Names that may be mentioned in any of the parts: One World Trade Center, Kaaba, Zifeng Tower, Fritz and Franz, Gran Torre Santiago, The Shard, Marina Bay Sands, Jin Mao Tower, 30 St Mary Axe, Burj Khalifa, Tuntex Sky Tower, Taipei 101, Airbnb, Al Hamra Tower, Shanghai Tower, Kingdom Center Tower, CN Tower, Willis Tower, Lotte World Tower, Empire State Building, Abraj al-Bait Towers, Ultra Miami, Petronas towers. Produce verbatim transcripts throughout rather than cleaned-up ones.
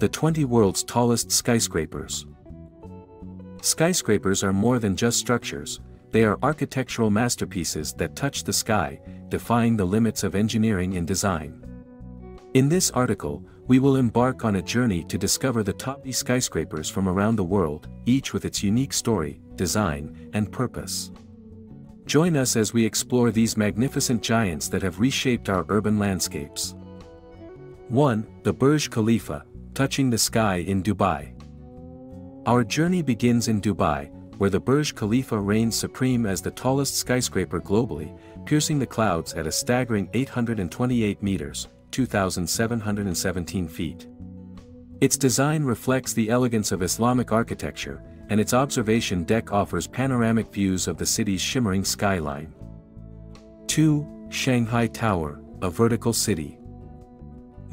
the twenty world's tallest skyscrapers. Skyscrapers are more than just structures, they are architectural masterpieces that touch the sky, defying the limits of engineering and design. In this article, we will embark on a journey to discover the top ten skyscrapers from around the world, each with its unique story, design, and purpose. Join us as we explore these magnificent giants that have reshaped our urban landscapes. one. The Burj Khalifa, touching the sky in Dubai. Our journey begins in Dubai, where the Burj Khalifa reigns supreme as the tallest skyscraper globally, piercing the clouds at a staggering eight hundred twenty-eight meters, two thousand seven hundred seventeen feet. Its design reflects the elegance of Islamic architecture, and its observation deck offers panoramic views of the city's shimmering skyline. two. Shanghai Tower, a vertical city.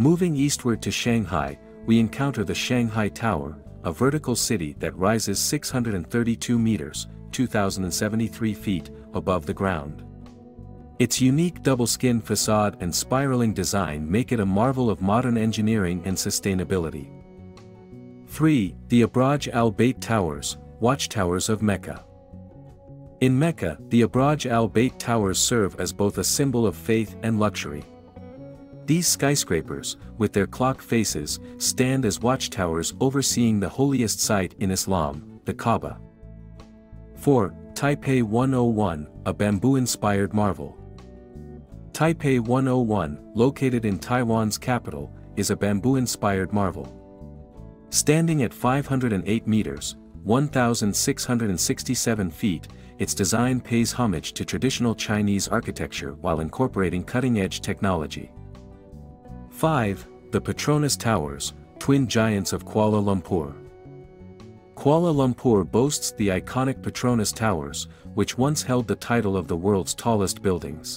Moving eastward to Shanghai, we encounter the Shanghai Tower, a vertical city that rises six hundred thirty-two meters, two thousand seventy-three feet, above the ground. Its unique double-skin facade and spiraling design make it a marvel of modern engineering and sustainability. three. The Abraj al-Bait Towers, watchtowers of Mecca. In Mecca, the Abraj al-Bait Towers serve as both a symbol of faith and luxury. These skyscrapers, with their clock faces, stand as watchtowers overseeing the holiest site in Islam, the Kaaba. four. Taipei one oh one, a bamboo-inspired marvel. Taipei one oh one, located in Taiwan's capital, is a bamboo-inspired marvel. Standing at five hundred eight meters, one thousand six hundred sixty-seven feet, its design pays homage to traditional Chinese architecture while incorporating cutting-edge technology. five. The Petronas Towers, twin giants of Kuala Lumpur. Kuala Lumpur boasts the iconic Petronas Towers, which once held the title of the world's tallest buildings.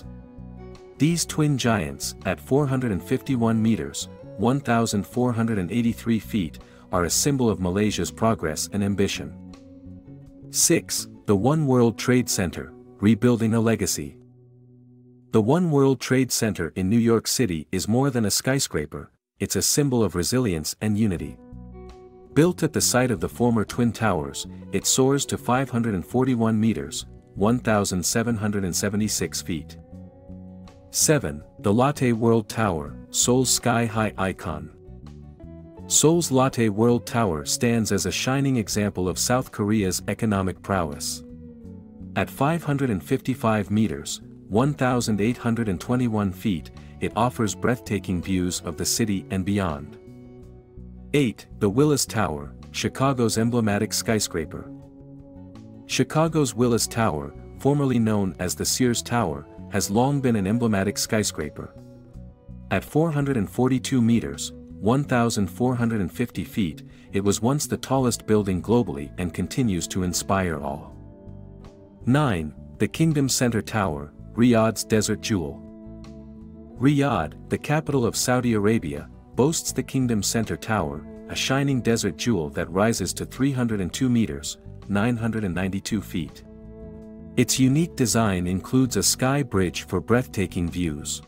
These twin giants, at four hundred fifty-one meters, one thousand four hundred eighty-three feet, are a symbol of Malaysia's progress and ambition. six. The One World Trade Center, rebuilding a legacy. The One World Trade Center in New York City is more than a skyscraper, it's a symbol of resilience and unity. Built at the site of the former Twin Towers, it soars to five hundred forty-one meters, one thousand seven hundred seventy-six feet. seven. The Lotte World Tower, Seoul's sky-high icon. Seoul's Lotte World Tower stands as a shining example of South Korea's economic prowess. At five hundred fifty-five meters, one thousand eight hundred twenty-one feet, it offers breathtaking views of the city and beyond. eight. The Willis Tower, Chicago's emblematic skyscraper. Chicago's Willis Tower, formerly known as the Sears Tower, has long been an emblematic skyscraper. At four hundred forty-two meters, one thousand four hundred fifty feet, it was once the tallest building globally and continues to inspire awe. nine. The Kingdom Center Tower, Riyadh's Desert Jewel. Riyadh, the capital of Saudi Arabia, boasts the Kingdom Center Tower, a shining desert jewel that rises to three hundred two meters, nine hundred ninety-two feet. Its unique design includes a sky bridge for breathtaking views.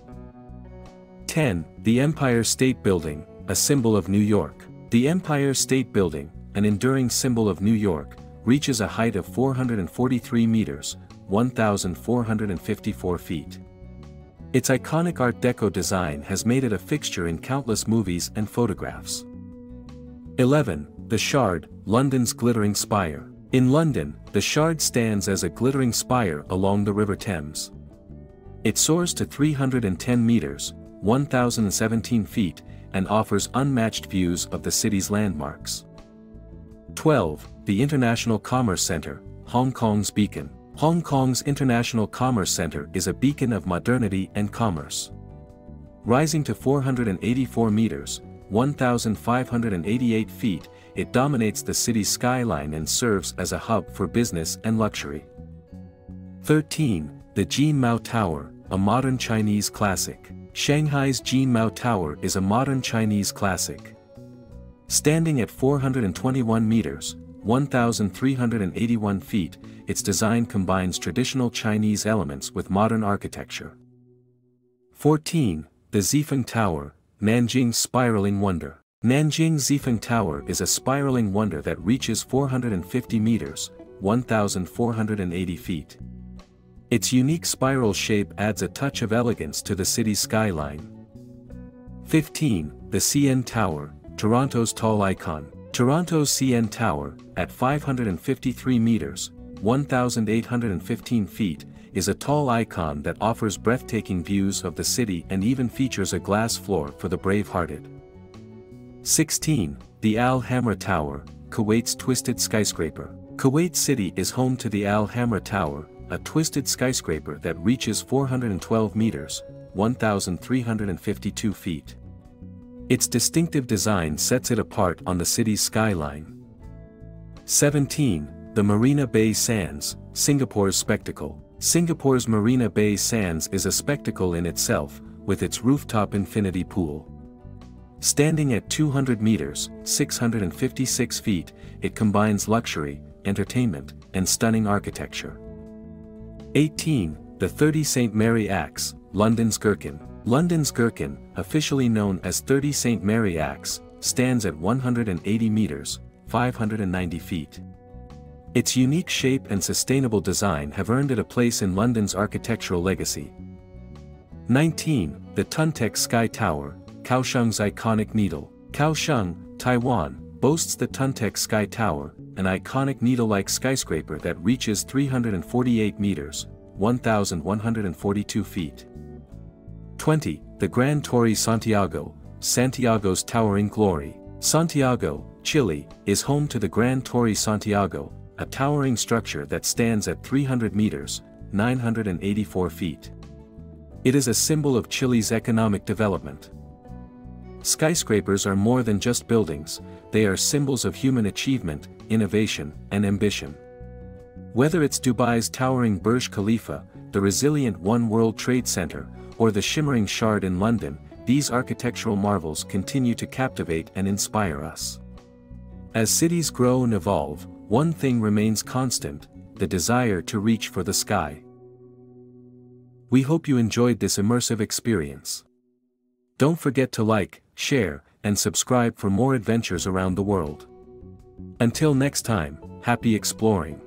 ten. The Empire State Building, a symbol of New York. The Empire State Building, an enduring symbol of New York, reaches a height of four hundred forty-three meters, one thousand four hundred fifty-four feet. Its iconic Art Deco design has made it a fixture in countless movies and photographs. eleven. The Shard, London's glittering spire. In London, the Shard stands as a glittering spire along the River Thames. It soars to three hundred ten meters, one thousand seventeen feet, and offers unmatched views of the city's landmarks. twelve. The International Commerce Centre, Hong Kong's beacon. Hong Kong's International Commerce Centre is a beacon of modernity and commerce. Rising to four hundred eighty-four meters, one thousand five hundred eighty-eight feet, it dominates the city's skyline and serves as a hub for business and luxury. thirteen. The Jin Mao Tower, a modern Chinese classic. Shanghai's Jin Mao Tower is a modern Chinese classic. Standing at four hundred twenty-one meters, one thousand three hundred eighty-one feet, its design combines traditional Chinese elements with modern architecture. fourteen. The Zifeng Tower, Nanjing's spiraling wonder. Nanjing Zifeng Tower is a spiraling wonder that reaches four hundred fifty meters, one thousand four hundred eighty feet. Its unique spiral shape adds a touch of elegance to the city's skyline. fifteen. The C N Tower, Toronto's tall icon. Toronto's C N Tower, at five hundred fifty-three meters, one thousand eight hundred fifteen feet, is a tall icon that offers breathtaking views of the city and even features a glass floor for the brave-hearted. sixteen. The Al Hamra Tower, Kuwait's twisted skyscraper. Kuwait City is home to the Al Hamra Tower, a twisted skyscraper that reaches four hundred twelve meters, one thousand three hundred fifty-two feet. Its distinctive design sets it apart on the city's skyline. seventeen. The Marina Bay Sands, Singapore's spectacle. Singapore's Marina Bay Sands is a spectacle in itself, with its rooftop infinity pool. Standing at two hundred meters, six hundred fifty-six feet, it combines luxury, entertainment, and stunning architecture. eighteen. The thirty Saint Mary Axe, London's Gherkin. London's Gherkin, officially known as thirty Saint Mary Axe, stands at one hundred eighty meters, five hundred ninety feet. Its unique shape and sustainable design have earned it a place in London's architectural legacy. nineteen. The Tuntex Sky Tower, Kaohsiung's iconic needle. Kaohsiung, Taiwan, boasts the Tuntex Sky Tower, an iconic needle-like skyscraper that reaches three hundred forty-eight meters, one thousand one hundred forty-two feet. twenty. The Gran Torre Santiago, Santiago's towering glory. Santiago, Chile, is home to the Gran Torre Santiago, a towering structure that stands at three hundred meters, nine hundred eighty-four feet. It is a symbol of Chile's economic development. Skyscrapers are more than just buildings, they are symbols of human achievement, innovation, and ambition. Whether it's Dubai's towering Burj Khalifa, the resilient One World Trade Center, or the shimmering Shard in London, these architectural marvels continue to captivate and inspire us. As cities grow and evolve, one thing remains constant: the desire to reach for the sky. We hope you enjoyed this immersive experience. Don't forget to like, share, and subscribe for more adventures around the world. Until next time, happy exploring!